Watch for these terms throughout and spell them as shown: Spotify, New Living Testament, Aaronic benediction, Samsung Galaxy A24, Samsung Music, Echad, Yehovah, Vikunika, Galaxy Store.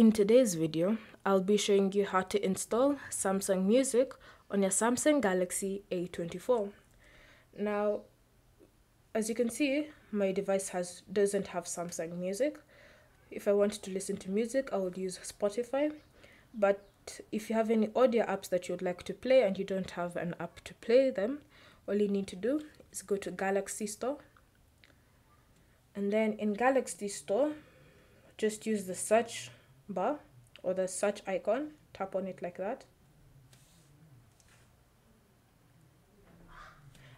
In today's video, I'll be showing you how to install Samsung Music on your Samsung Galaxy A24. Now, as you can see, my device doesn't have Samsung Music. If I want to listen to music, I would use Spotify. But if you have any audio apps that you would like to play and you don't have an app to play them, all you need to do is go to Galaxy Store. And then in Galaxy Store, just use the search bar or the search icon, tap on it like that,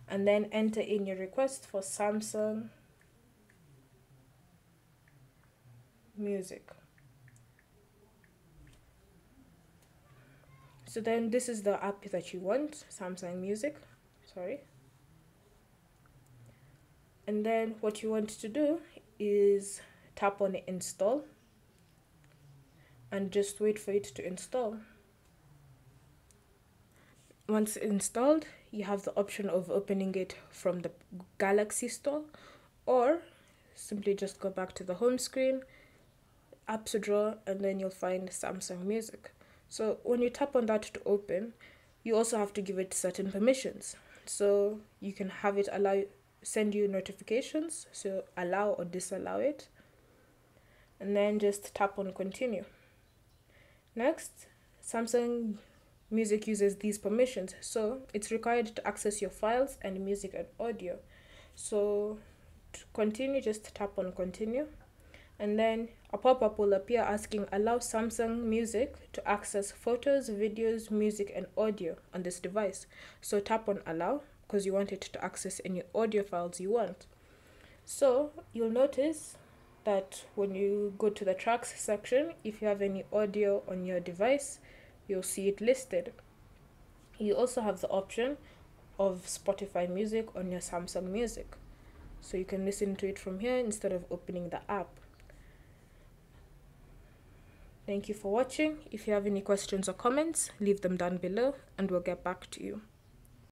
and then enter in your request for Samsung Music. So then this is the app that you want, Samsung Music, and then what you want to do is tap on install and just wait for it to install. Once installed, you have the option of opening it from the Galaxy Store, or simply just go back to the home screen, apps drawer, and then you'll find Samsung Music. So when you tap on that to open, you also have to give it certain permissions. So you can have it send you notifications, so allow or disallow it, and then just tap on continue. Next, Samsung Music uses these permissions, so it's required to access your files and music and audio. So to continue, just tap on continue, and then a pop-up will appear asking allow Samsung Music to access photos, videos, music and audio on this device. So tap on allow because you want it to access any audio files you want. So you'll notice that when you go to the tracks section, if you have any audio on your device, you'll see it listed. You also have the option of Spotify music on your Samsung Music, so you can listen to it from here instead of opening the app. Thank you for watching. If you have any questions or comments, leave them down below and we'll get back to you.